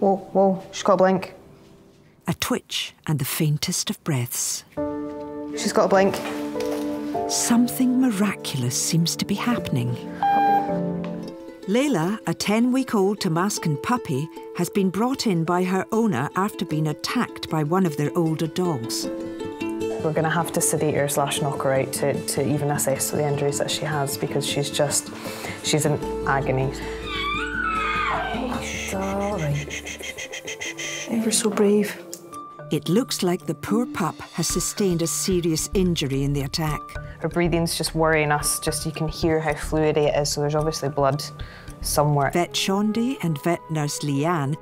Whoa, she's got a blink. A twitch and the faintest of breaths. She's got a blink. Something miraculous seems to be happening. Layla, a 10-week-old Tamaskan puppy, has been brought in by her owner after being attacked by one of their older dogs. We're going to have to sedate her / knock her out to even assess the injuries that she has, because she's in agony. Oh, darling. Ever so brave. It looks like the poor pup has sustained a serious injury in the attack. Her breathing's just worrying us, you can hear how fluid it is, so there's obviously blood somewhere. Vet Shondi and vet nurse Leanne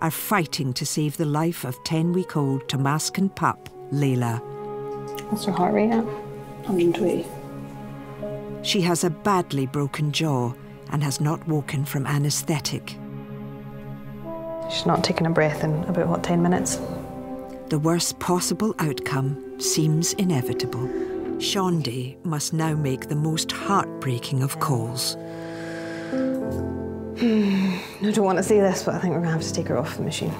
are fighting to save the life of 10-week-old Tamaskan pup, Layla. What's her heart rate at? 120. She has a badly broken jaw and has not woken from anaesthetic. She's not taking a breath in about, what, 10 minutes? The worst possible outcome seems inevitable. Shondi must now make the most heartbreaking of calls. I don't want to say this, but I think we're going to have to take her off the machine.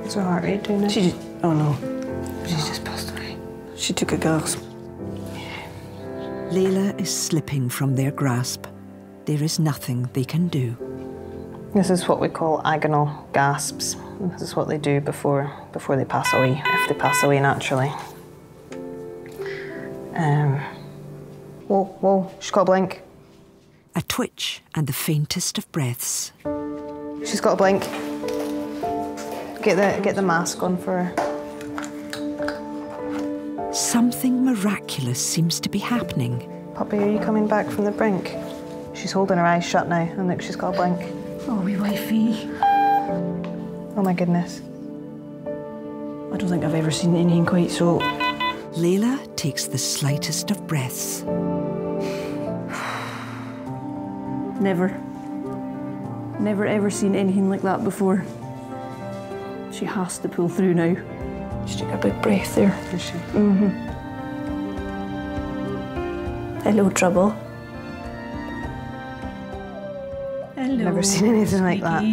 What's her heart rate doing now? She just... Oh, no. She's just passed away. She took a gasp. Yeah. Layla is slipping from their grasp. There is nothing they can do. This is what we call agonal gasps. This is what they do before they pass away, if they pass away naturally. Whoa, she's got a blink. A twitch and the faintest of breaths. She's got a blink. Get the mask on for her. Something miraculous seems to be happening. Puppy, are you coming back from the brink? She's holding her eyes shut now, and look, she's got a blink. Oh, wee wifey. Oh, my goodness. I don't think I've ever seen anything quite so... Layla takes the slightest of breaths. Never ever seen anything like that before. She has to pull through now. She took a big breath there. Did she? Mm-hmm. Hello, trouble. Hello, never seen anything like that.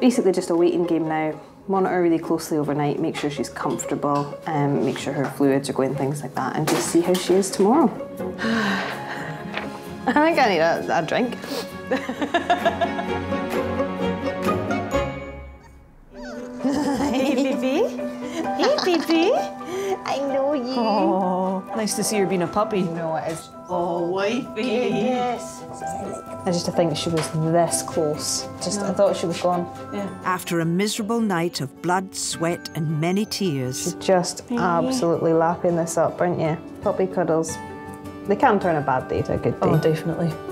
Basically just a waiting game now. Monitor really closely overnight, make sure she's comfortable, make sure her fluids are going, things like that, and just see how she is tomorrow. I think I need a drink. Hey, baby. Hey, baby. I know you. Oh, nice to see her being a puppy. No, it is. Oh, wifey. Yes. I just think she was this close. I thought she was gone. Yeah. After a miserable night of blood, sweat, and many tears. She's just absolutely lapping this up, aren't you? Puppy cuddles. They can turn a bad day to a good day. Oh, definitely.